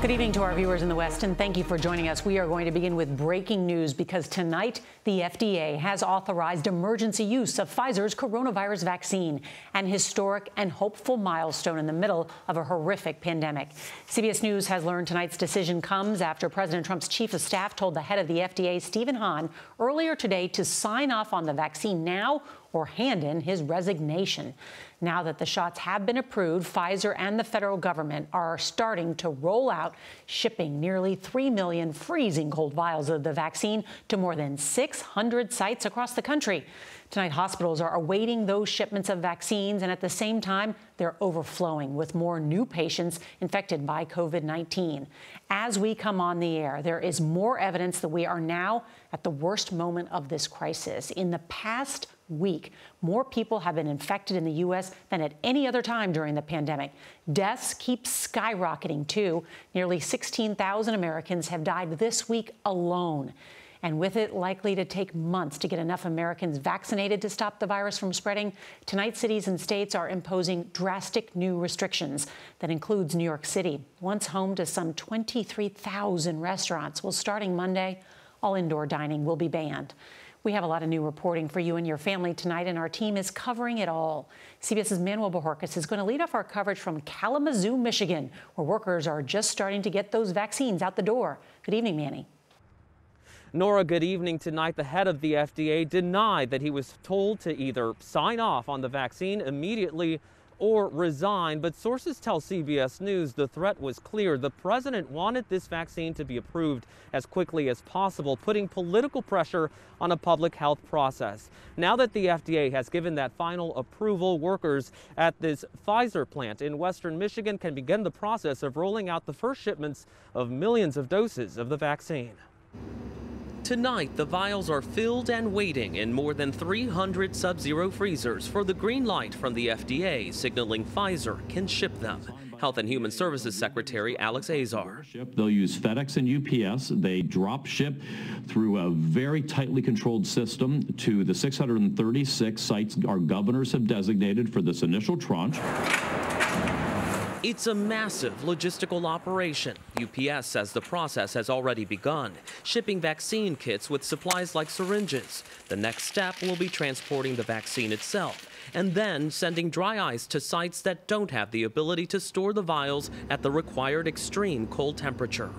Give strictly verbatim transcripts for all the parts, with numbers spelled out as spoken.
Good evening to our viewers in the West, and thank you for joining us. We are going to begin with breaking news because tonight the F D A has authorized emergency use of Pfizer's coronavirus vaccine, an historic and hopeful milestone in the middle of a horrific pandemic. C B S News has learned tonight's decision comes after President Trump's chief of staff told the head of the F D A, Stephen Hahn, earlier today to sign off on the vaccine now or hand in his resignation. Now that the shots have been approved, Pfizer and the federal government are starting to roll out, shipping nearly three million freezing cold vials of the vaccine to more than six hundred sites across the country. Tonight, hospitals are awaiting those shipments of vaccines, and at the same time, they're overflowing with more new patients infected by COVID nineteen. As we come on the air, there is more evidence that we are now at the worst moment of this crisis. In the past week, more people have been infected in the U S than at any other time during the pandemic. Deaths keep skyrocketing, too. Nearly sixteen thousand Americans have died this week alone. And with it likely to take months to get enough Americans vaccinated to stop the virus from spreading, tonight cities and states are imposing drastic new restrictions. That includes New York City, once home to some twenty-three thousand restaurants. Well, starting Monday, all indoor dining will be banned. We have a lot of new reporting for you and your family tonight, and our team is covering it all. CBS's Manuel Bojorquez is going to lead off our coverage from Kalamazoo, Michigan, where workers are just starting to get those vaccines out the door. Good evening, Manny. Nora, good evening. Tonight, the head of the F D A denied that he was told to either sign off on the vaccine immediately or resign, but sources tell C B S News the threat was clear. The president wanted this vaccine to be approved as quickly as possible, putting political pressure on a public health process. Now that the F D A has given that final approval, workers at this Pfizer plant in western Michigan can begin the process of rolling out the first shipments of millions of doses of the vaccine. Tonight, the vials are filled and waiting in more than three hundred sub-zero freezers for the green light from the F D A, signaling Pfizer can ship them. Health and Human Services Secretary Alex Azar. They'll use FedEx and U P S. They drop ship through a very tightly controlled system to the six hundred thirty-six sites our governors have designated for this initial tranche. It's a massive logistical operation. U P S says the process has already begun, shipping vaccine kits with supplies like syringes. The next step will be transporting the vaccine itself and then sending dry ice to sites that don't have the ability to store the vials at the required extreme cold temperature.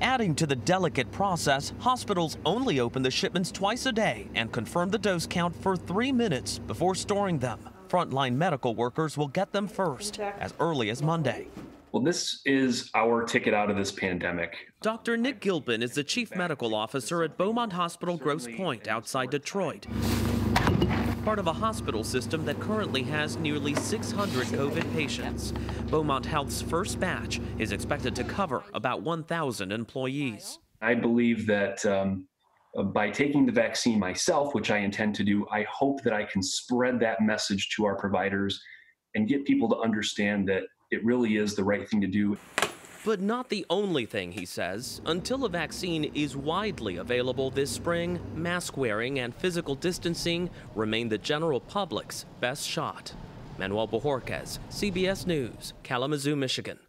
Adding to the delicate process, hospitals only open the shipments twice a day and confirm the dose count for three minutes before storing them. Frontline medical workers will get them first, as early as Monday. Well, this is our ticket out of this pandemic. Doctor Nick Gilpin is the chief medical officer at Beaumont Hospital Gross Pointe outside Detroit, part of a hospital system that currently has nearly six hundred COVID patients. Beaumont Health's first batch is expected to cover about one thousand employees. I believe that um, by taking the vaccine myself, which I intend to do, I hope that I can spread that message to our providers and get people to understand that it really is the right thing to do. But not the only thing, he says. Until a vaccine is widely available this spring, mask wearing and physical distancing remain the general public's best shot. Manuel Bojorquez, C B S News, Kalamazoo, Michigan.